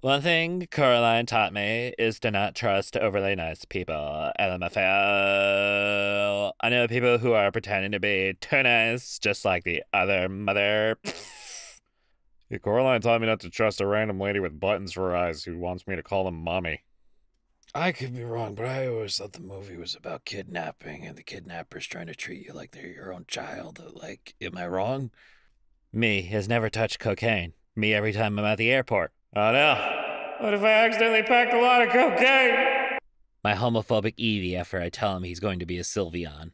One thing Coraline taught me is to not trust overly nice people. LMFAO. I know people who are pretending to be too nice, just like the other mother. Yeah, Coraline taught me not to trust a random lady with buttons for her eyes who wants me to call them mommy. I could be wrong, but I always thought the movie was about kidnapping and the kidnappers trying to treat you like they're your own child. Like, am I wrong? Me has never touched cocaine. Me every time I'm at the airport. Oh no. What if I accidentally packed a lot of cocaine? My homophobic Evie after I tell him he's going to be a Sylveon.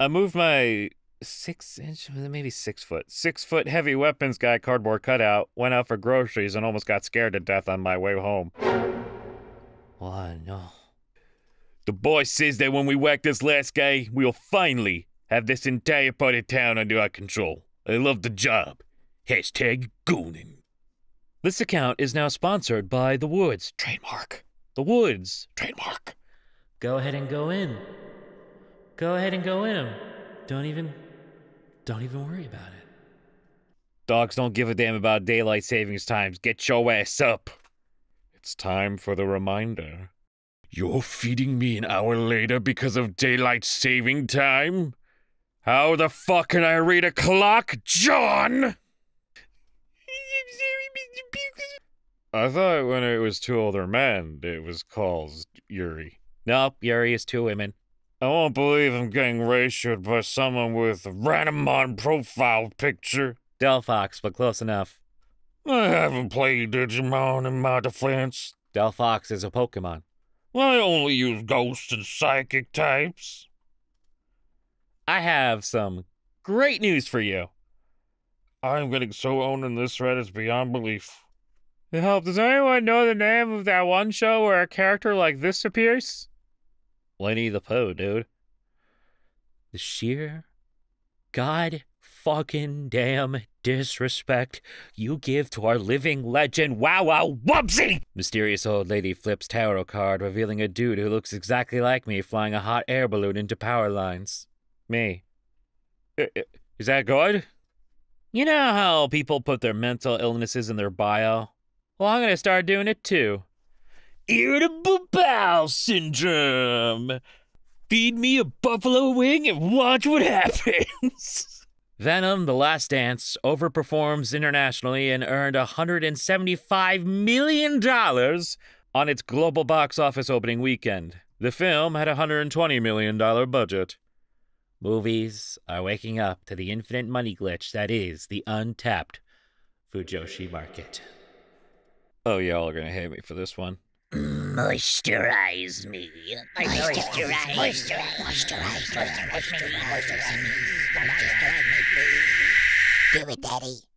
I moved my 6-foot heavy weapons guy cardboard cutout, went out for groceries and almost got scared to death on my way home. Why no? The boss says that when we whack this last guy, we'll finally have this entire part of town under our control. I love the job. Hashtag gooning. This account is now sponsored by The Woods. Trademark. The Woods. Trademark. Go ahead and go in. Go ahead and go in him. Don't even worry about it. Dogs don't give a damn about daylight savings times. Get your ass up. It's time for the reminder. You're feeding me an hour later because of daylight saving time? How the fuck can I read a clock, John? I'm sorry, Mr. Bugles. I thought when it was two older men, it was called Yuri. Nope, Yuri is two women. I won't believe I'm getting ratioed by someone with a Randomon profile picture. Delphox, but close enough. I haven't played Digimon in my defense. Delphox is a Pokémon. I only use ghost and psychic types. I have some great news for you. I'm getting so owned in this thread, it's beyond belief. Does anyone know the name of that one show where a character like this appears? Lenny the Poe, dude. The sheer god fucking damn disrespect you give to our living legend, Wow Wow wubsy! Mysterious old lady flips tarot card, revealing a dude who looks exactly like me flying a hot air balloon into power lines. Me. Is that good? You know how people put their mental illnesses in their bio? Well, I'm gonna start doing it too. Irritable bowel syndrome. Feed me a buffalo wing and watch what happens. Venom, the Last Dance, overperforms internationally and earned $175 million on its global box office opening weekend. The film had a $120 million budget. Movies are waking up to the infinite money glitch that is the untapped Fujoshi market. Oh, y'all are gonna hate me for this one. Moisturize me. Moisturize me. Do it, Daddy.